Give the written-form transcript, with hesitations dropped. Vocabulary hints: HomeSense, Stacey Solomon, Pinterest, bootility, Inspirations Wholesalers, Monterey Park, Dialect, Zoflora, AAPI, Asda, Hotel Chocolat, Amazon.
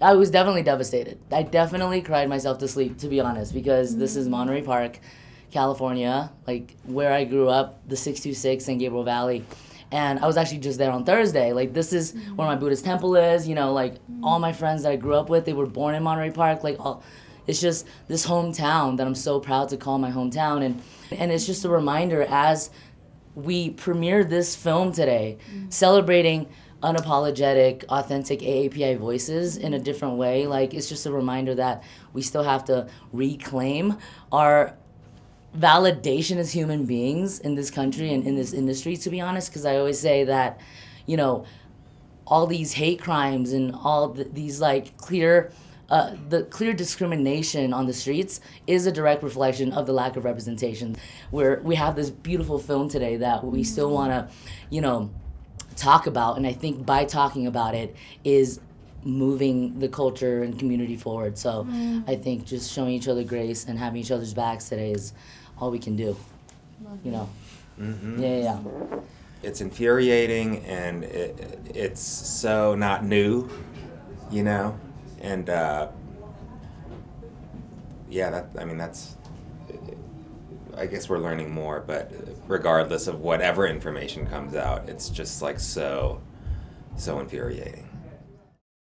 I was definitely devastated. I definitely cried myself to sleep, to be honest, because this is Monterey Park, California, like where I grew up, the 626 San Gabriel Valley. And I was actually just there on Thursday. Like, this is where my Buddhist temple is, you know, like all my friends that I grew up with, they were born in Monterey Park. Like, all, it's just this hometown that I'm so proud to call my hometown. And it's just a reminder as we premiere this film today, celebrating unapologetic, authentic AAPI voices in a different way. Like, it's just a reminder that we still have to reclaim our validation as human beings in this country and in this industry, to be honest, because I always say that, you know, all these hate crimes and all these like clear, the clear discrimination on the streets is a direct reflection of the lack of representation. Where we have this beautiful film today that we still want to, you know, talk about, and I think by talking about it is moving the culture and community forward. So I think just showing each other grace and having each other's backs today is all we can do. You know? Yeah. It's infuriating, and it's so not new, you know? And yeah, I mean, that's, I guess we're learning more, but regardless of whatever information comes out, it's just like so infuriating.